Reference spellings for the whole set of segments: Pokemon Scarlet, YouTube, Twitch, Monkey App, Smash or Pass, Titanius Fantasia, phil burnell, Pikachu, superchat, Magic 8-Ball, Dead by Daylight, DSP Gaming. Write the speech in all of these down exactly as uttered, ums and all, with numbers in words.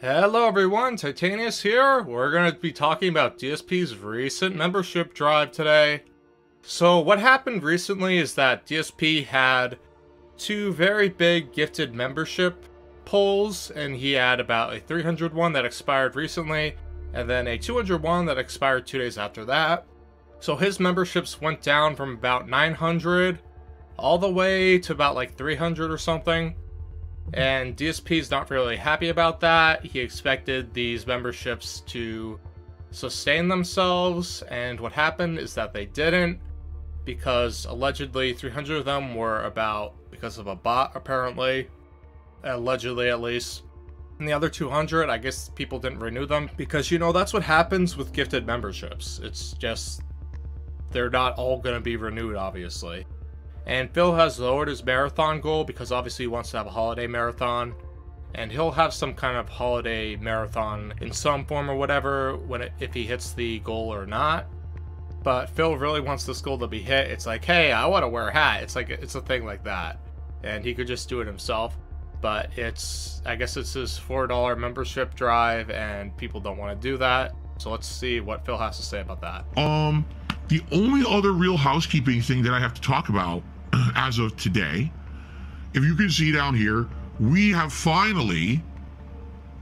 Hello everyone, Titanius here. We're going to be talking about D S P's recent membership drive today. So what happened recently is that D S P had two very big gifted membership polls, and he had about a three hundred one that expired recently, and then a two hundred one that expired two days after that. So his memberships went down from about nine hundred all the way to about like three hundred or something. And D S P's not really happy about that. He expected these memberships to sustain themselves, and what happened is that they didn't, because allegedly three hundred of them were about because of a bot, apparently, allegedly at least. And the other two hundred, I guess people didn't renew them, because, you know, that's what happens with gifted memberships. It's just they're not all going to be renewed, obviously. And Phil has lowered his marathon goal because obviously he wants to have a holiday marathon. And he'll have some kind of holiday marathon in some form or whatever when it, if he hits the goal or not. But Phil really wants this goal to be hit. It's like, hey, I want to wear a hat. It's like, it's a thing like that. And he could just do it himself. But it's, I guess it's his four dollar membership drive and people don't want to do that. So let's see what Phil has to say about that. Um, the only other real housekeeping thing that I have to talk about as of today, if you can see down here, we have finally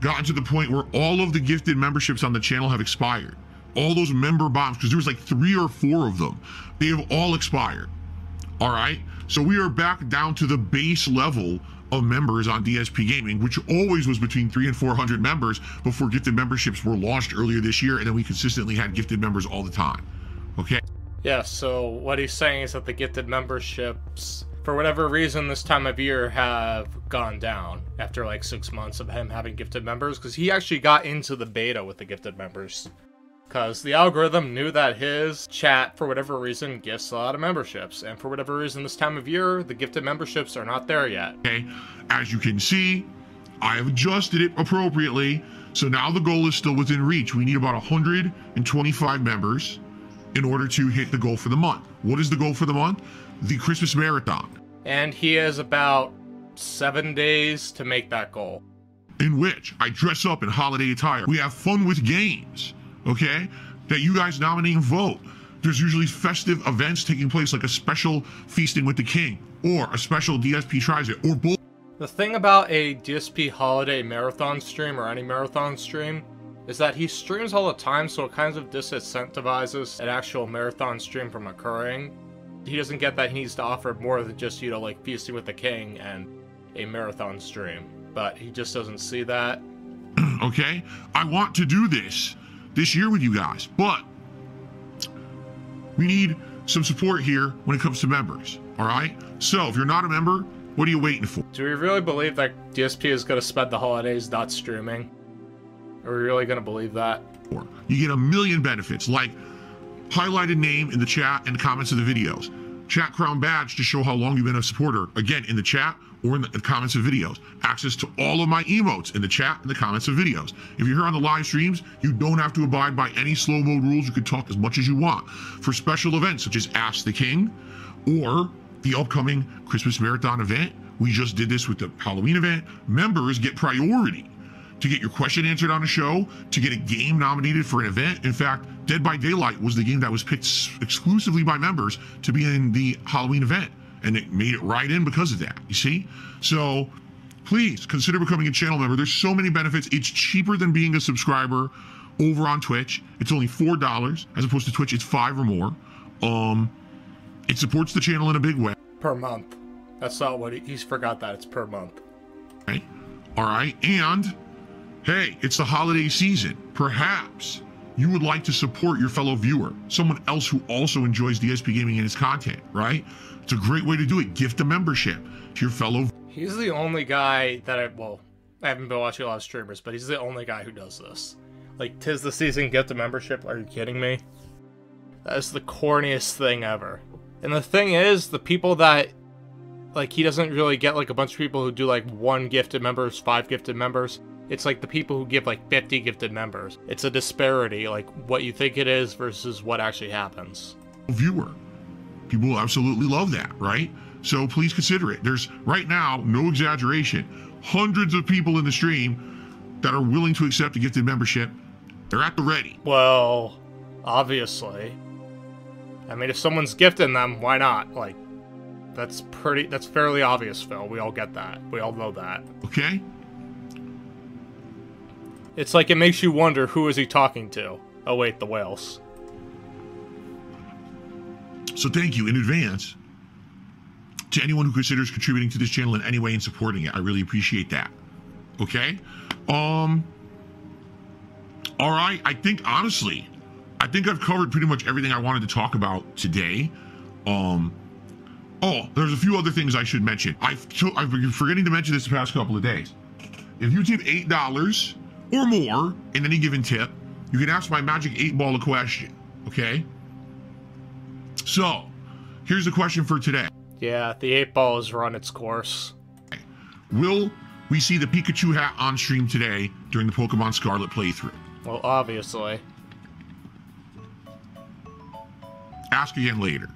gotten to the point where all of the gifted memberships on the channel have expired. All those member bombs, because there was like three or four of them, they have all expired. All right, so we are back down to the base level of members on D S P Gaming, which always was between three and four hundred members before gifted memberships were launched earlier this year, and then we consistently had gifted members all the time. Okay. Yeah, so what he's saying is that the gifted memberships, for whatever reason this time of year, have gone down after like six months of him having gifted members, because he actually got into the beta with the gifted members, because the algorithm knew that his chat, for whatever reason, gifts a lot of memberships, and for whatever reason this time of year, the gifted memberships are not there yet. Okay, as you can see, I have adjusted it appropriately, so now the goal is still within reach. We need about one hundred twenty-five members in order to hit the goal for the month. What is the goal for the month? The Christmas marathon. And he has about seven days to make that goal. In which I dress up in holiday attire. We have fun with games, okay? That you guys nominate and vote. There's usually festive events taking place, like a special Feasting with the King, or a special D S P Tries It, or both. The thing about a D S P holiday marathon stream, or any marathon stream, is that he streams all the time, so it kind of disincentivizes an actual marathon stream from occurring. He doesn't get that he needs to offer more than just, you know, like Feasting with the King and a marathon stream, but he just doesn't see that. Okay, I want to do this this year with you guys, but we need some support here when it comes to members, all right? So if you're not a member, what are you waiting for? Do we really believe that D S P is going to spend the holidays not streaming? Are we really going to believe that? You get a million benefits, like highlighted name in the chat and the comments of the videos. Chat crown badge to show how long you've been a supporter, again, in the chat or in the comments of videos. Access to all of my emotes in the chat and the comments of videos. If you're here on the live streams, you don't have to abide by any slow-mo rules. You can talk as much as you want. For special events such as Ask the King or the upcoming Christmas Marathon event, we just did this with the Halloween event, members get priority to get your question answered on a show, to get a game nominated for an event. In fact, Dead by Daylight was the game that was picked exclusively by members to be in the Halloween event, and it made it right in because of that, you see? So please consider becoming a channel member. There's so many benefits. It's cheaper than being a subscriber over on Twitch. It's only four dollars, as opposed to Twitch, it's five or more. Um, it supports the channel in a big way. Per month. That's not what he, he's forgot that, it's per month. Right, all right, and hey, it's the holiday season. Perhaps you would like to support your fellow viewer, someone else who also enjoys D S P Gaming and his content, right? It's a great way to do it. Gift a membership to your fellow. He's the only guy that I, well, I haven't been watching a lot of streamers, but he's the only guy who does this. Like, 'tis the season, gift a membership. Are you kidding me? That is the corniest thing ever. And the thing is, the people that, like, he doesn't really get, like, a bunch of people who do, like, one gifted members, five gifted members. It's like the people who give like fifty gifted members. It's a disparity, like what you think it is versus what actually happens. Viewer, people will absolutely love that, right? So please consider it. There's right now, no exaggeration, hundreds of people in the stream that are willing to accept a gifted membership. They're at the ready. Well, obviously. I mean, if someone's gifting them, why not? Like, that's pretty, that's fairly obvious, Phil. We all get that. We all know that. Okay. It's like, it makes you wonder, who is he talking to? Oh wait, the whales. So thank you in advance to anyone who considers contributing to this channel in any way and supporting it. I really appreciate that. Okay. Um, all right. I think, honestly, I think I've covered pretty much everything I wanted to talk about today. Um, oh, there's a few other things I should mention. I've, I've been forgetting to mention this the past couple of days. If you tip eight dollars or more in any given tip, you can ask my Magic eight ball a question. Okay. So here's the question for today. Yeah, the eight ball has run its course. Will we see the Pikachu hat on stream today during the Pokemon Scarlet playthrough? Well, obviously. Ask again later.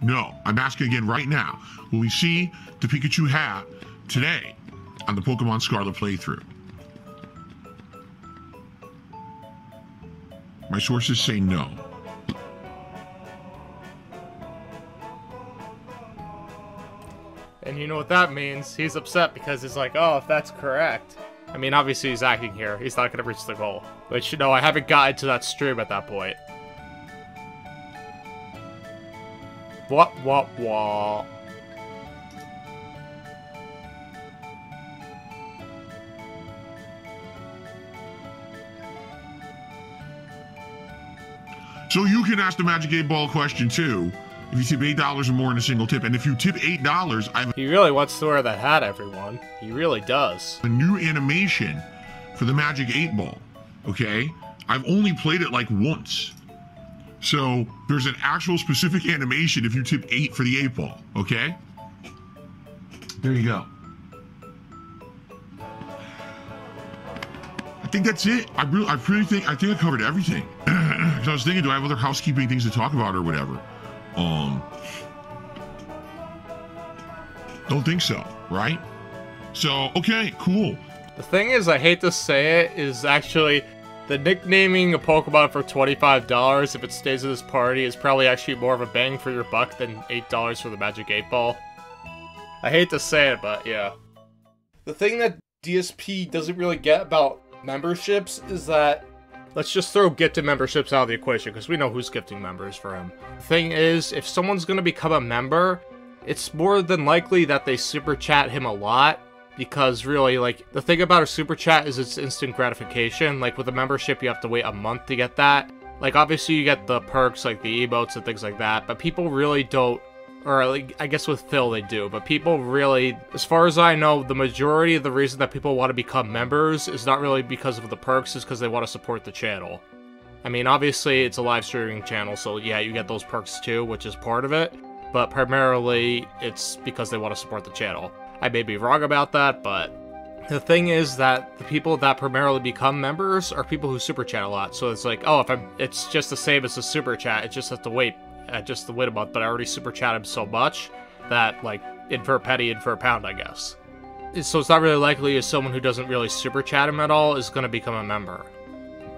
No, I'm asking again right now. Will we see the Pikachu hat today on the Pokemon Scarlet playthrough? My sources say no. And you know what that means? He's upset because he's like, oh, if that's correct. I mean, obviously he's acting here. He's not going to reach the goal. But you know, I haven't gotten to that stream at that point. What, what, what? So you can ask the Magic eight ball question too. If you tip eight dollars or more in a single tip, and if you tip eight dollars, I'm... He really wants to wear that hat, everyone. He really does. A new animation for the Magic eight ball, okay? I've only played it like once. So there's an actual specific animation if you tip eight for the eight ball, okay? There you go. I think that's it. I really, I really think, I think I covered everything. Because I was thinking, do I have other housekeeping things to talk about or whatever? Um, don't think so, right? So, okay, cool. The thing is, I hate to say it, is actually the nicknaming a Pokemon for twenty-five dollars, if it stays at this party, is probably actually more of a bang for your buck than eight dollars for the Magic eight ball. I hate to say it, but yeah. The thing that D S P doesn't really get about memberships is that let's just throw gifted memberships out of the equation because we know who's gifting members for him. The thing is, if someone's going to become a member, it's more than likely that they super chat him a lot because really, like, the thing about a super chat is it's instant gratification. Like, with a membership, you have to wait a month to get that. Like, obviously, you get the perks, like the emotes and things like that, but people really don't, or like, I guess with Phil they do, but people really, as far as I know, the majority of the reason that people want to become members is not really because of the perks, is because they want to support the channel. I mean, obviously it's a live streaming channel, so yeah, you get those perks too, which is part of it, but primarily it's because they want to support the channel. I may be wrong about that, but the thing is that the people that primarily become members are people who super chat a lot, so it's like, oh, if I'm, it's just the same as a super chat, it just has to wait. I just the wait a month, but I already super chat him so much that, like, in for a penny, in for a pound, I guess. So it's not really likely as someone who doesn't really super chat him at all is going to become a member.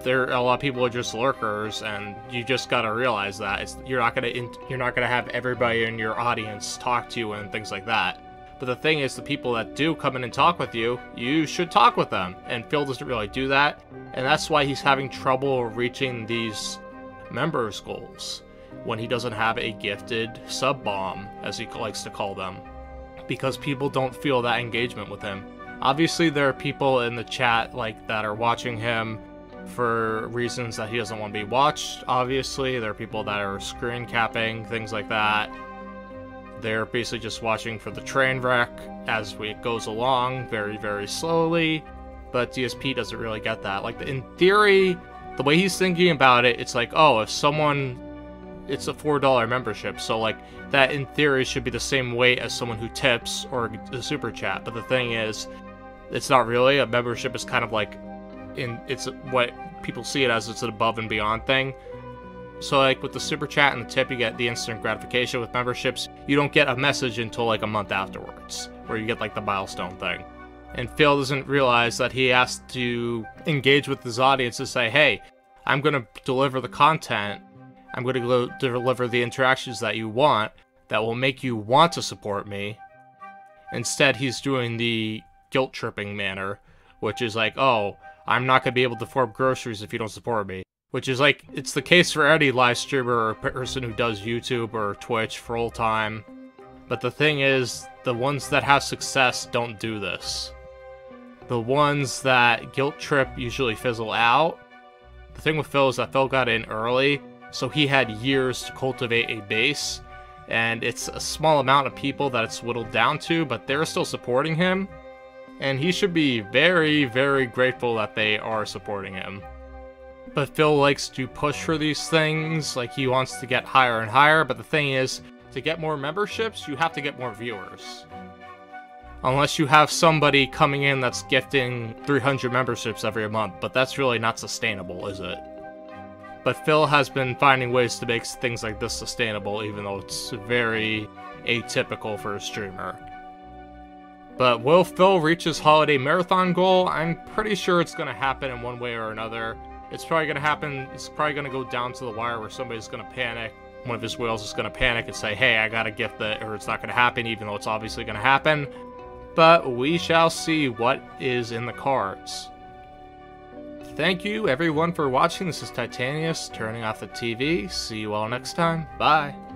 There, a lot of people are just lurkers, and you just got to realize that it's, you're not going to you're not going to have everybody in your audience talk to you and things like that. But the thing is, the people that do come in and talk with you, you should talk with them. And Phil doesn't really do that, and that's why he's having trouble reaching these members' goals when he doesn't have a gifted sub-bomb, as he likes to call them, because people don't feel that engagement with him. Obviously, there are people in the chat like that are watching him for reasons that he doesn't want to be watched, obviously. There are people that are screen capping, things like that. They're basically just watching for the train wreck as it goes along very, very slowly, but D S P doesn't really get that. Like, in theory, the way he's thinking about it, it's like, oh, if someone... it's a four dollar membership, so like that in theory should be the same weight as someone who tips or a super chat. But the thing is, it's not really. A membership is kind of like, in it's what people see it as, it's an above and beyond thing. So like with the super chat and the tip, you get the instant gratification. With memberships, you don't get a message until like a month afterwards, where you get like the milestone thing. And Phil doesn't realize that he has to engage with his audience to say, hey, I'm going to deliver the content. I'm going to deliver the interactions that you want that will make you want to support me. Instead, he's doing the guilt-tripping manner, which is like, oh, I'm not going to be able to afford groceries if you don't support me. Which is like, it's the case for any live streamer or person who does YouTube or Twitch full time. But the thing is, the ones that have success don't do this. The ones that guilt trip usually fizzle out. The thing with Phil is that Phil got in early, so he had years to cultivate a base, and it's a small amount of people that it's whittled down to, but they're still supporting him, and he should be very, very grateful that they are supporting him. But Phil likes to push for these things, like he wants to get higher and higher, but the thing is, to get more memberships, you have to get more viewers. Unless you have somebody coming in that's gifting three hundred memberships every month, but that's really not sustainable, is it? But Phil has been finding ways to make things like this sustainable, even though it's very atypical for a streamer. But will Phil reach his holiday marathon goal? I'm pretty sure it's going to happen in one way or another. It's probably going to happen, it's probably going to go down to the wire where somebody's going to panic. One of his whales is going to panic and say, hey, I got to gift that, or it's not going to happen, even though it's obviously going to happen. But we shall see what is in the cards. Thank you, everyone, for watching. This is Titanius turning off the T V. See you all next time. Bye.